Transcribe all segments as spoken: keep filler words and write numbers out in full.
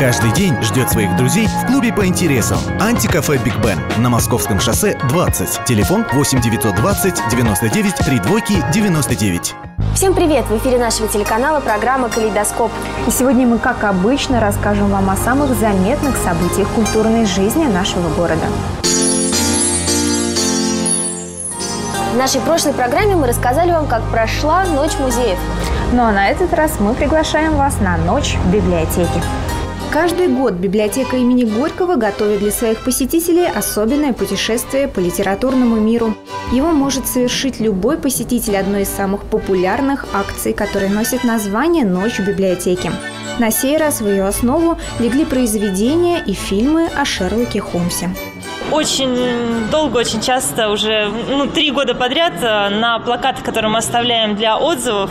Каждый день ждет своих друзей в клубе по интересам. Антикафе «Биг Бен» на Московском шоссе двадцать. Телефон восемь девятьсот двадцать девяносто девять тридцать два девяносто девять. Всем привет! В эфире нашего телеканала программа «Калейдоскоп». И сегодня мы, как обычно, расскажем вам о самых заметных событиях культурной жизни нашего города. В нашей прошлой программе мы рассказали вам, как прошла Ночь музеев. Ну а на этот раз мы приглашаем вас на Ночь в библиотеке. Каждый год библиотека имени Горького готовит для своих посетителей особенное путешествие по литературному миру. Его может совершить любой посетитель одной из самых популярных акций, которая носит название «Ночь в библиотеке». На сей раз в ее основу легли произведения и фильмы о Шерлоке Холмсе. Очень долго, очень часто, уже ну, три года подряд на плакатах, которые мы оставляем для отзывов,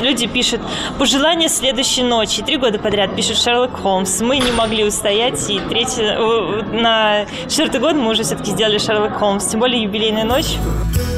люди пишут «Пожелание следующей ночи». Три года подряд пишет Шерлок Холмс. Мы не могли устоять, и третий, на четвертый год мы уже все-таки сделали Шерлок Холмс, тем более юбилейная ночь.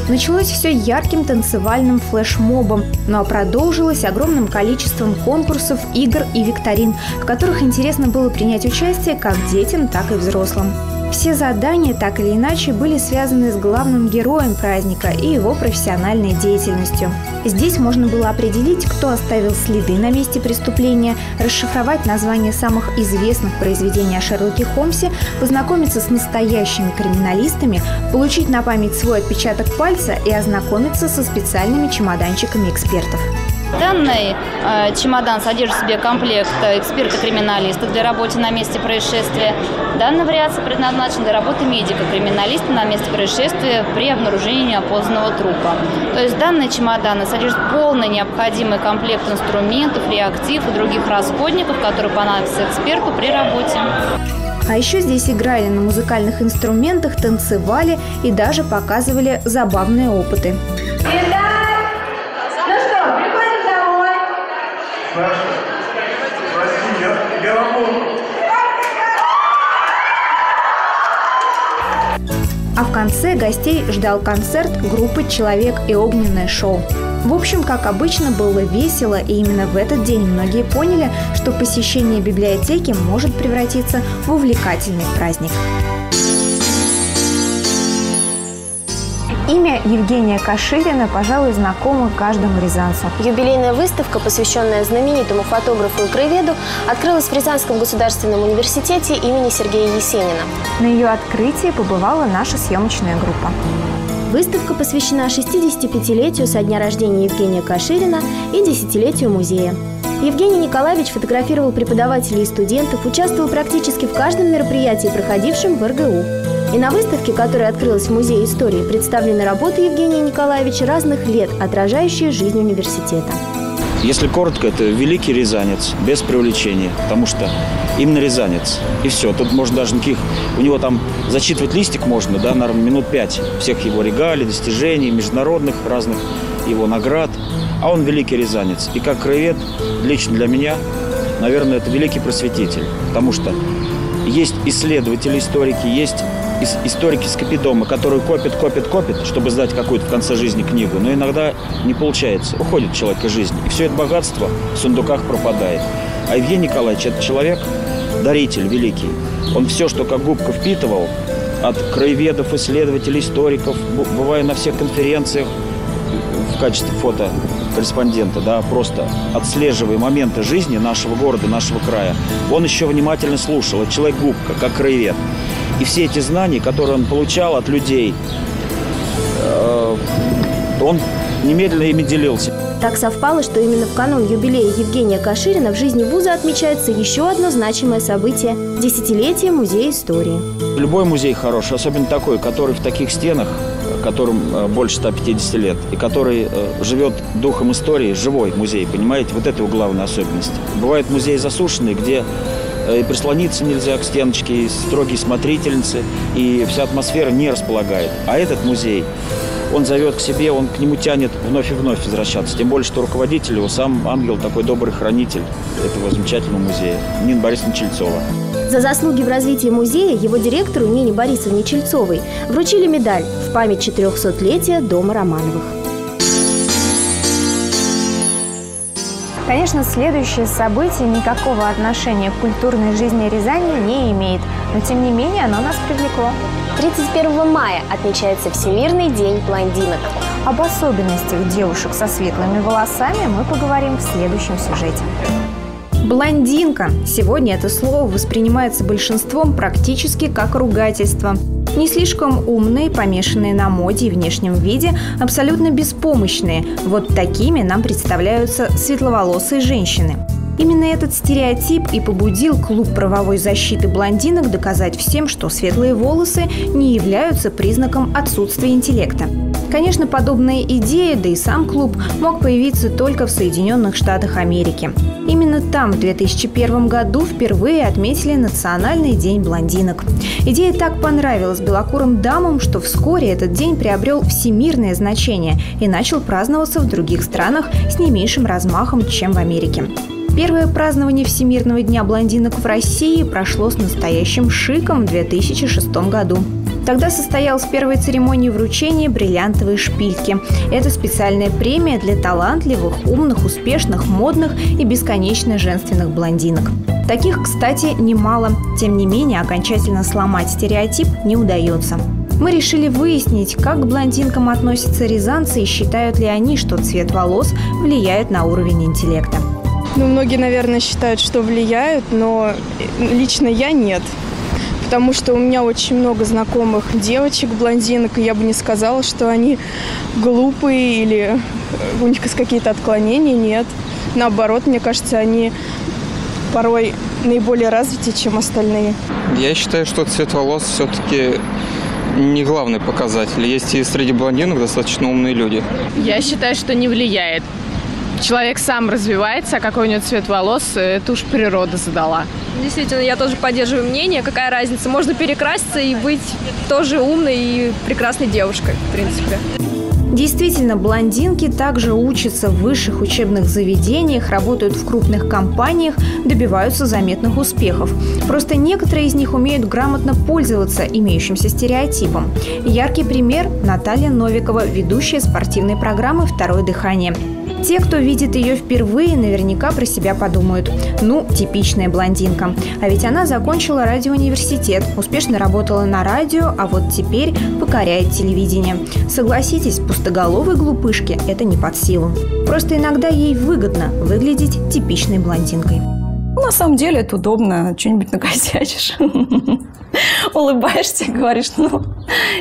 Началось все ярким танцевальным флешмобом, ну а продолжилось огромным количеством конкурсов, игр и викторин, в которых интересно было принять участие как детям, так и взрослым. Все задания, так или иначе, были связаны с главным героем праздника и его профессиональной деятельностью. Здесь можно было определить, кто оставил следы на месте преступления, расшифровать названия самых известных произведений о Шерлоке Холмсе, познакомиться с настоящими криминалистами, получить на память свой отпечаток пальца и ознакомиться со специальными чемоданчиками экспертов. Данный э, чемодан содержит в себе комплект эксперта-криминалиста для работы на месте происшествия. Данная вариация предназначена для работы медика-криминалиста на месте происшествия при обнаружении неопознанного трупа. То есть данные чемоданы содержат полный необходимый комплект инструментов, реактивов и других расходников, которые понадобятся эксперту при работе. А еще здесь играли на музыкальных инструментах, танцевали и даже показывали забавные опыты. А в конце гостей ждал концерт группы «Человек» и огненное шоу. В общем, как обычно, было весело, и именно в этот день многие поняли, что посещение библиотеки может превратиться в увлекательный праздник. Имя Евгения Каширина, пожалуй, знакомо каждому рязанцу. Юбилейная выставка, посвященная знаменитому фотографу и краеведу, открылась в Рязанском государственном университете имени Сергея Есенина. На ее открытии побывала наша съемочная группа. Выставка посвящена шестидесятипятилетию со дня рождения Евгения Каширина и десятилетию музея. Евгений Николаевич фотографировал преподавателей и студентов, участвовал практически в каждом мероприятии, проходившем в РГУ. И на выставке, которая открылась в Музее истории, представлены работы Евгения Николаевича разных лет, отражающие жизнь университета. Если коротко, это великий рязанец, без привлечения, потому что именно рязанец. И все, тут можно даже никаких... У него там зачитывать листик можно, да, наверное, минут пять. Всех его регалий, достижений, международных разных его наград. А он великий рязанец. И как краевед, лично для меня, наверное, это великий просветитель. Потому что есть исследователи, историки, есть... историки скопидома, которые копят, копят, копят, чтобы сдать какую-то в конце жизни книгу, но иногда не получается. Уходит человек из жизни, и все это богатство в сундуках пропадает. А Евгений Николаевич – это человек, даритель великий. Он все, что как губка впитывал, от краеведов, исследователей, историков, бывая на всех конференциях в качестве фотокорреспондента, да, просто отслеживая моменты жизни нашего города, нашего края, он еще внимательно слушал. Это человек-губка, как краевед. И все эти знания, которые он получал от людей, он немедленно ими делился. Так совпало, что именно в канун юбилея Евгения Каширина в жизни вуза отмечается еще одно значимое событие – десятилетие Музея истории. Любой музей хороший, особенно такой, который в таких стенах, которым больше ста пятидесяти лет, и который живет духом истории, живой музей, понимаете? Вот это его главная особенность. Бывают музеи засушенные, где и прислониться нельзя к стеночке, и строгие смотрительницы, и вся атмосфера не располагает. А этот музей, он зовет к себе, он к нему тянет вновь и вновь возвращаться. Тем более, что руководитель его сам ангел, такой добрый хранитель этого замечательного музея, Нина Борисовна Чельцова. За заслуги в развитии музея его директору Нине Борисовне Чельцовой вручили медаль в память четырехсотлетия дома Романовых. Конечно, следующее событие никакого отношения к культурной жизни Рязани не имеет, но тем не менее оно нас привлекло. тридцать первого мая отмечается Всемирный день блондинок. Об особенностях девушек со светлыми волосами мы поговорим в следующем сюжете. Блондинка. Сегодня это слово воспринимается большинством практически как ругательство. Не слишком умные, помешанные на моде и внешнем виде, абсолютно беспомощные. Вот такими нам представляются светловолосые женщины. Именно этот стереотип и побудил клуб правовой защиты блондинок доказать всем, что светлые волосы не являются признаком отсутствия интеллекта. Конечно, подобная идея, да и сам клуб, мог появиться только в Соединенных Штатах Америки. Именно там в две тысячи первом году впервые отметили Национальный день блондинок. Идея так понравилась белокурым дамам, что вскоре этот день приобрел всемирное значение и начал праздноваться в других странах с не меньшим размахом, чем в Америке. Первое празднование Всемирного дня блондинок в России прошло с настоящим шиком в две тысячи шестом году. Тогда состоялась первая церемония вручения бриллиантовой шпильки. Это специальная премия для талантливых, умных, успешных, модных и бесконечно женственных блондинок. Таких, кстати, немало. Тем не менее, окончательно сломать стереотип не удается. Мы решили выяснить, как к блондинкам относятся рязанцы и считают ли они, что цвет волос влияет на уровень интеллекта. Ну, многие, наверное, считают, что влияют, но лично я нет. Потому что у меня очень много знакомых девочек-блондинок, и я бы не сказала, что они глупые или у них какие-то отклонения, нет. Наоборот, мне кажется, они порой наиболее развиты, чем остальные. Я считаю, что цвет волос все-таки не главный показатель. Есть и среди блондинок достаточно умные люди. Я считаю, что не влияет. Человек сам развивается, а какой у него цвет волос, это уж природа задала. Действительно, я тоже поддерживаю мнение, какая разница. Можно перекраситься и быть тоже умной и прекрасной девушкой, в принципе. Действительно, блондинки также учатся в высших учебных заведениях, работают в крупных компаниях, добиваются заметных успехов. Просто некоторые из них умеют грамотно пользоваться имеющимся стереотипом. Яркий пример – Наталья Новикова, ведущая спортивной программы «Второе дыхание». Те, кто видит ее впервые, наверняка про себя подумают: ну, типичная блондинка. А ведь она закончила радиоуниверситет, успешно работала на радио, а вот теперь покоряет телевидение. Согласитесь, пустоголовой глупышке это не под силу. Просто иногда ей выгодно выглядеть типичной блондинкой. На самом деле это удобно, что-нибудь накосячишь. Улыбаешься и говоришь: ну,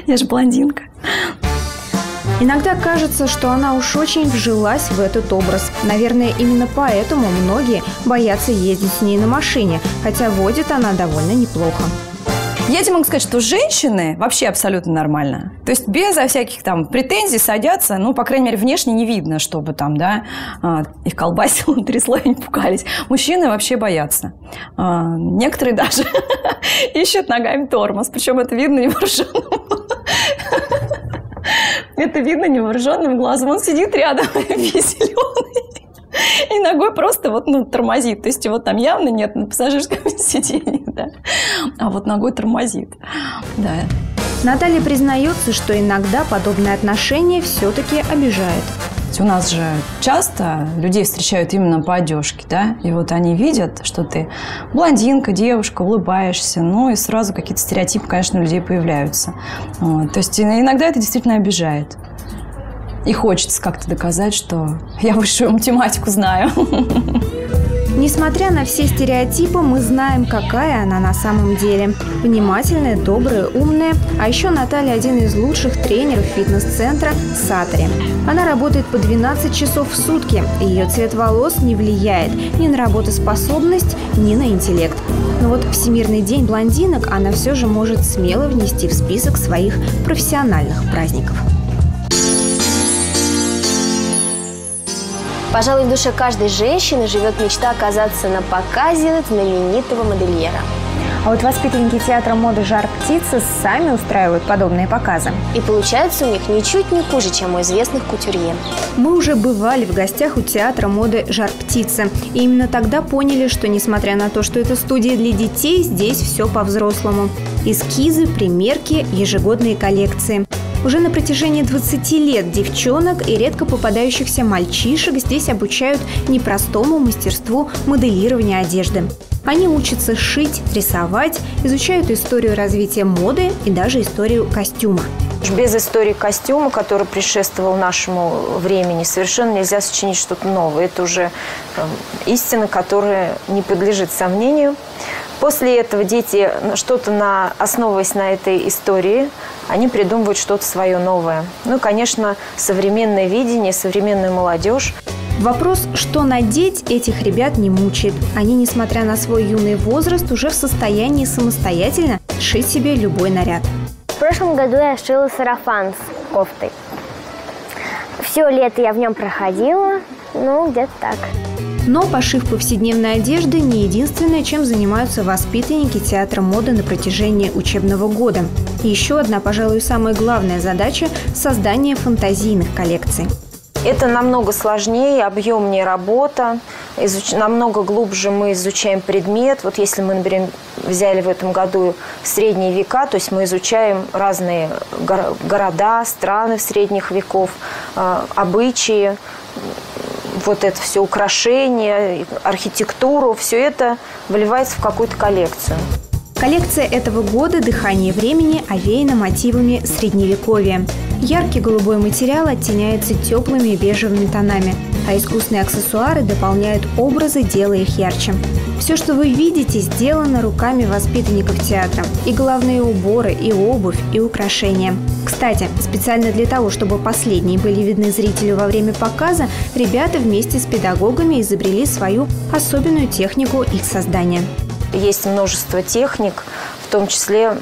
я же блондинка. Иногда кажется, что она уж очень вжилась в этот образ. Наверное, именно поэтому многие боятся ездить с ней на машине, хотя водит она довольно неплохо. Я тебе могу сказать, что женщины вообще абсолютно нормально. То есть безо всяких там претензий садятся, ну, по крайней мере, внешне не видно, чтобы там, да, их колбасило, трясло и не пугались. Мужчины вообще боятся. Некоторые даже ищут ногами тормоз, причем это видно невооруженным. Это видно невооруженным глазом. Он сидит рядом, веселенный, и ногой просто вот, ну, тормозит. То есть его там явно нет на пассажирском сиденье, да. А вот ногой тормозит. Да. Наталья признается, что иногда подобное отношение все-таки обижает. У нас же часто людей встречают именно по одежке, да, и вот они видят, что ты блондинка, девушка, улыбаешься, ну и сразу какие-то стереотипы, конечно, у людей появляются. Вот. То есть иногда это действительно обижает. И хочется как-то доказать, что я высшую математику знаю. Несмотря на все стереотипы, мы знаем, какая она на самом деле. Внимательная, добрая, умная. А еще Наталья один из лучших тренеров фитнес-центра «Сатри». Она работает по двенадцать часов в сутки. Ее цвет волос не влияет ни на работоспособность, ни на интеллект. Но вот Всемирный день блондинок она все же может смело внести в список своих профессиональных праздников. Пожалуй, в душе каждой женщины живет мечта оказаться на показе знаменитого модельера. А вот воспитанники театра моды «Жар-птица» сами устраивают подобные показы. И получается у них ничуть не хуже, чем у известных кутюрье. Мы уже бывали в гостях у театра моды «Жар-птица». И именно тогда поняли, что, несмотря на то, что это студия для детей, здесь все по-взрослому. Эскизы, примерки, ежегодные коллекции. Уже на протяжении двадцати лет девчонок и редко попадающихся мальчишек здесь обучают непростому мастерству моделирования одежды. Они учатся шить, рисовать, изучают историю развития моды и даже историю костюма. Без истории костюма, который предшествовал нашему времени, совершенно нельзя сочинить что-то новое. Это уже там, истина, которая не подлежит сомнению. После этого дети, что-то на, основываясь на этой истории, они придумывают что-то свое новое. Ну и, конечно, современное видение, современная молодежь. Вопрос, что надеть, этих ребят не мучает. Они, несмотря на свой юный возраст, уже в состоянии самостоятельно шить себе любой наряд. В прошлом году я шила сарафан с кофтой. Все лето я в нем проходила, ну, где-то так. Но пошив повседневной одежды не единственное, чем занимаются воспитанники театра моды на протяжении учебного года. И еще одна, пожалуй, самая главная задача – создание фантазийных коллекций. Это намного сложнее, объемнее работа, изуч... намного глубже мы изучаем предмет. Вот если мы, например, взяли в этом году средние века, то есть мы изучаем разные горо... города, страны в средних веков, э, обычаи, вот это все украшения, архитектуру, все это вливается в какую-то коллекцию. Коллекция этого года «Дыхание времени» овеяна мотивами средневековья. Яркий голубой материал оттеняется теплыми и бежевыми тонами, а искусные аксессуары дополняют образы, делая их ярче. Все, что вы видите, сделано руками воспитанников театра. И головные уборы, и обувь, и украшения. Кстати, специально для того, чтобы последние были видны зрителю во время показа, ребята вместе с педагогами изобрели свою особенную технику их создания. Есть множество техник, в том числе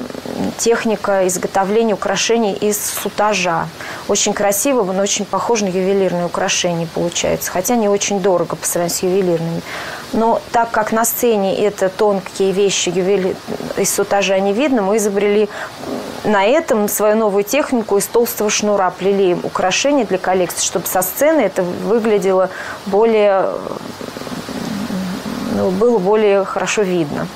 техника изготовления украшений из сутажа. Очень красиво, но очень похоже на ювелирные украшения получается, хотя не очень дорого по сравнению с ювелирными. Но так как на сцене это тонкие вещи ювели... из сутажа не видно, мы изобрели на этом свою новую технику из толстого шнура. Плели украшения для коллекции, чтобы со сцены это выглядело более... Ну, было более хорошо видно.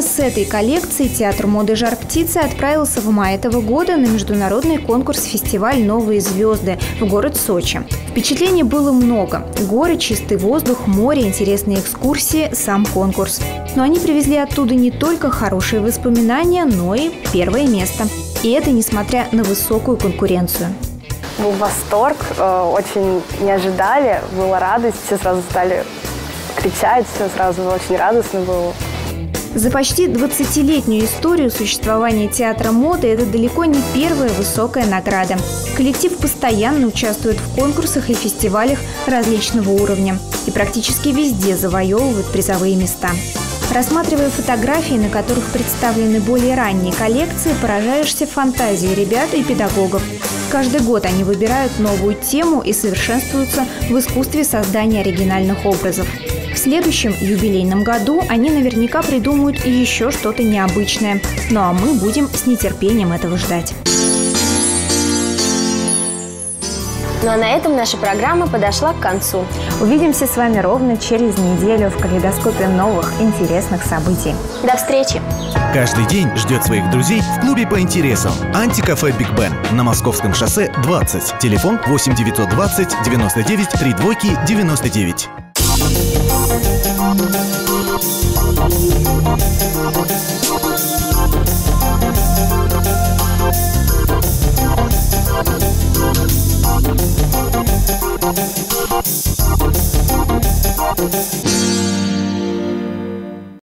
С этой коллекции театр моды «Жар-птица» отправился в мае этого года на международный конкурс-фестиваль «Новые звезды» в город Сочи. Впечатлений было много. Горы, чистый воздух, море, интересные экскурсии, сам конкурс. Но они привезли оттуда не только хорошие воспоминания, но и первое место. И это несмотря на высокую конкуренцию. Был восторг, очень не ожидали, была радость, все сразу стали кричать, все сразу очень радостно было. За почти двадцатилетнюю историю существования театра моды это далеко не первая высокая награда. Коллектив постоянно участвует в конкурсах и фестивалях различного уровня и практически везде завоевывает призовые места. Рассматривая фотографии, на которых представлены более ранние коллекции, поражаешься фантазией ребят и педагогов. Каждый год они выбирают новую тему и совершенствуются в искусстве создания оригинальных образов. В следующем юбилейном году они наверняка придумают еще что-то необычное. Ну а мы будем с нетерпением этого ждать. Ну а на этом наша программа подошла к концу. Увидимся с вами ровно через неделю в калейдоскопе новых интересных событий. До встречи! Каждый день ждет своих друзей в клубе по интересам. Антикафе «Биг Бен» на Московском шоссе двадцать. Телефон восемь девятьсот двадцать девяносто девять тридцать два девяносто девять.